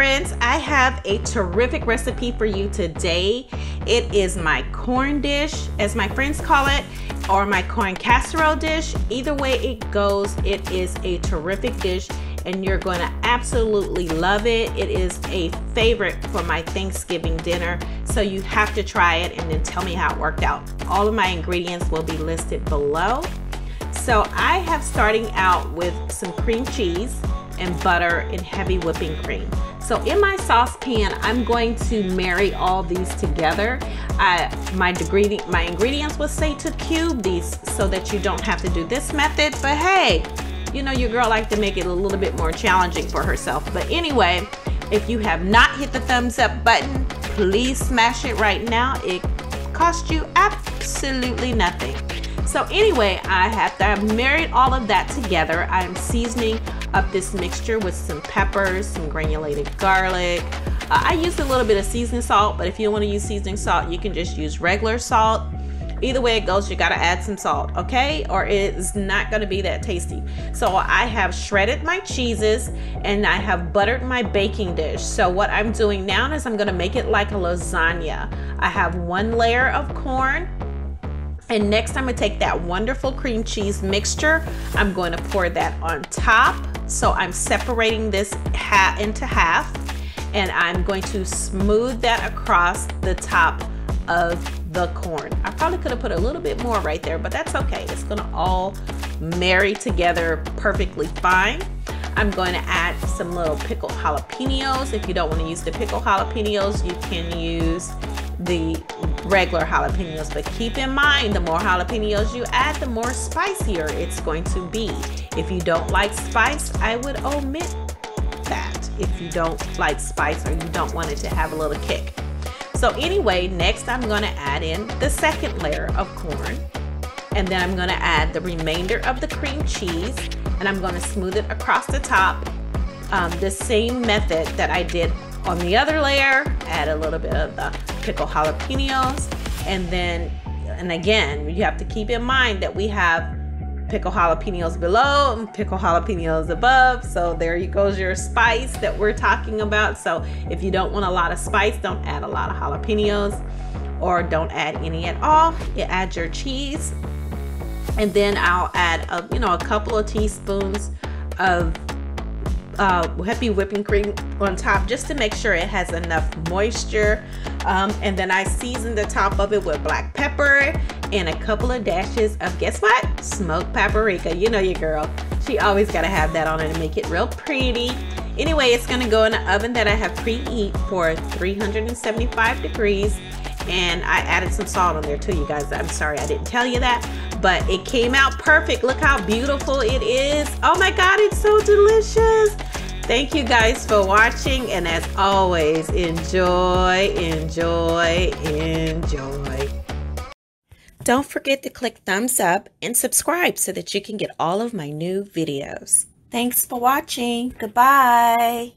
friends, I have a terrific recipe for you today. It is my corn dish, as my friends call it, or my corn casserole dish. Either way it goes, it is a terrific dish and you're going to absolutely love it. It is a favorite for my Thanksgiving dinner, so you have to try it and then tell me how it worked out. All of my ingredients will be listed below. So I have starting out with some cream cheese and butter and heavy whipping cream. So in my saucepan, I'm going to marry all these together. My ingredients will say to cube these so that you don't have to do this method, but hey, you know, your girl likes to make it a little bit more challenging for herself. But anyway, if you have not hit the thumbs up button, please smash it right now. It costs you absolutely nothing. So anyway, I've married all of that together. I'm seasoning up this mixture with some peppers, some granulated garlic. I used a little bit of seasoning salt, but if you don't want to use seasoning salt, you can just use regular salt. Either way it goes, you gotta add some salt, okay? Or it's not gonna be that tasty. So I have shredded my cheeses and I have buttered my baking dish. So what I'm doing now is I'm gonna make it like a lasagna. I have one layer of corn, and next I'm gonna take that wonderful cream cheese mixture. I'm going to pour that on top. So I'm separating this into half, and I'm going to smooth that across the top of the corn. I probably could have put a little bit more right there, but that's okay. It's gonna all marry together perfectly fine. I'm going to add some little pickled jalapenos. If you don't want to use the pickled jalapenos, you can use the regular jalapenos, but keep in mind, the more jalapenos you add, the more spicier it's going to be. If you don't like spice, I would omit that. If you don't like spice or you don't want it to have a little kick. So anyway, next I'm going to add in the second layer of corn, and then I'm going to add the remainder of the cream cheese, and I'm going to smooth it across the top, the same method that I did on the other layer. Add a little bit of the pickled jalapenos, and then, and again, you have to keep in mind that we have pickled jalapenos below and pickled jalapenos above. So there you goes your spice that we're talking about. So if you don't want a lot of spice, don't add a lot of jalapenos or don't add any at all. You add your cheese, and then I'll add a couple of teaspoons of heavy whipping cream on top just to make sure it has enough moisture, and then I season the top of it with black pepper and a couple of dashes of, guess what, smoked paprika. You know your girl, she always gotta have that on it to make it real pretty. Anyway, it's gonna go in the oven that I have preheat for 375 degrees, and I added some salt on there too, you guys. I'm sorry I didn't tell you that, but it came out perfect. Look how beautiful it is. Oh my God, it's so delicious. Thank you guys for watching, and as always, enjoy, enjoy, enjoy. Don't forget to click thumbs up and subscribe so that you can get all of my new videos. Thanks for watching. Goodbye.